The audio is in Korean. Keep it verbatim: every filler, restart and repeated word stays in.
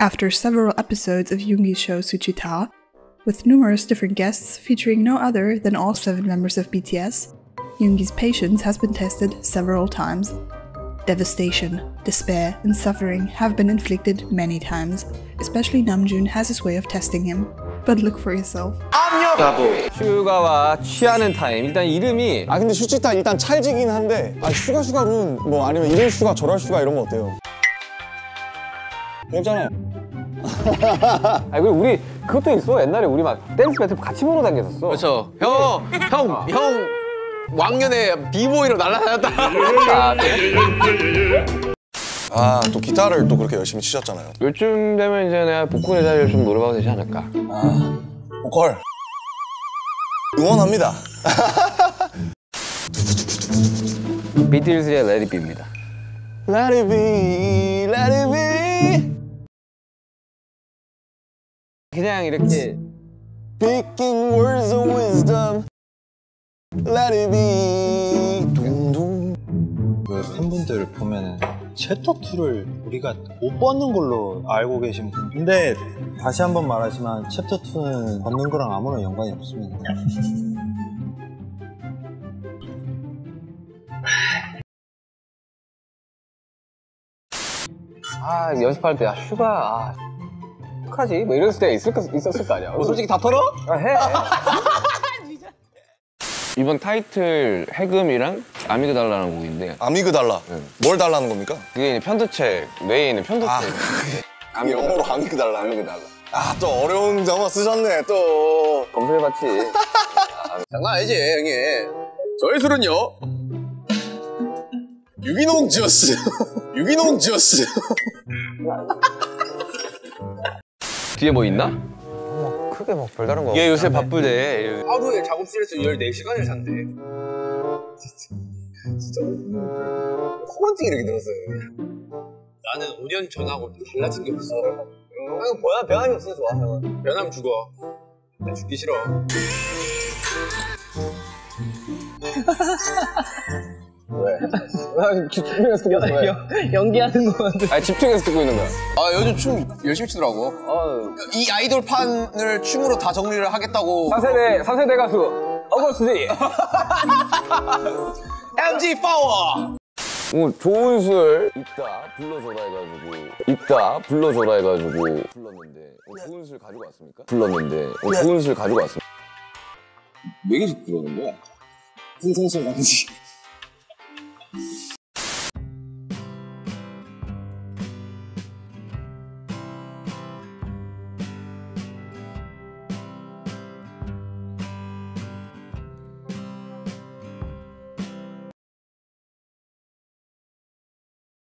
After several episodes of Yoongi's show Suchwita, with numerous different guests featuring no other than all seven members of B T S, Yoongi's patience has been tested several times. Devastation, despair, and suffering have been inflicted many times, especially Namjoon has his way of testing him. But look for yourself. 슈가와 취하는 타임. 일단 이름이 아 근데 수치타 일단 찰지긴 한데 아 슈가 슈가룬 뭐 아니면 이럴 슈가 저럴 슈가 이런 거 어때요? 괜찮아요. 아 그리고 우리 그것도 있어. 옛날에 우리 막 댄스 배틀 같이 보러 다녔었어. 그렇죠. 형, 형, 형 왕년에 비보이로 날아다녔다. 아, 또 기타를 또 그렇게 열심히 치셨잖아요. 요즘 되면 이제 내가 보컬의 자리를 좀 노려봐도 되지 않을까. 아, 보컬 응원합니다. 비틀즈의 Let It Be입니다. Let It Be, Let It Be. 그냥 이렇게 Picking words of wisdom. Let It Be. 둥둥. 그 팬분들 보면은 챕터 투를 우리가 못 뻗는 걸로 알고 계신 분. 근데 다시 한번 말하지만 챕터 투는 뻗는 거랑 아무런 연관이 없습니다. 아 연습할 때 야 슈가 아 어떡하지? 뭐 이랬을 때 있을, 있었을 거 아니야. 뭐 솔직히 다 털어? 아, 해. 이번 타이틀 해금이랑 아미그달라라는 곡인데 아미그달라? 네. 뭘 달라는 겁니까? 그게 편도체, 뇌에 있는 편도체. 아, 영어로 아미그달라, 아미그달라. 아, 또 어려운 단어 쓰셨네, 또. 검색해봤지. 아, 장난 아니지, 형님. 저희 술은요. 유기농 주스. 유기농 주스. 뒤에 뭐 있나? 크게 막 별다른 거. 얘 요새 바쁘대. 하루에 작업실에서 열네 시간을 잔대. 진짜. 진짜. 코만증 이렇게 늘었어요. 나는 오 년 전하고 달라진 게 없어. 형은 뭐야? 변함이 없어서 좋아. 형은. 변함 죽어. 난 죽기 싫어. 왜? 나 집중해서 듣고 있는 거야. 연기하는 거 같아. 아니 집중해서 듣고 있는 거야. 아 요즘 춤 열심히 추더라고. 아, 이 아이돌 판을 춤으로 다 정리를 하겠다고. 삼 세대, 삼 세대 가수 어거스디. 엠지 파워. 오 좋은 술 있다 불러줘라 해가지고 있다 불러줘라 해가지고 불렀는데 어, 좋은 술 가지고 왔습니까? 불렀는데 어, 좋은 술 가지고 왔습니까? 왜 계속 그러는 거야? 무슨 상처 나는지.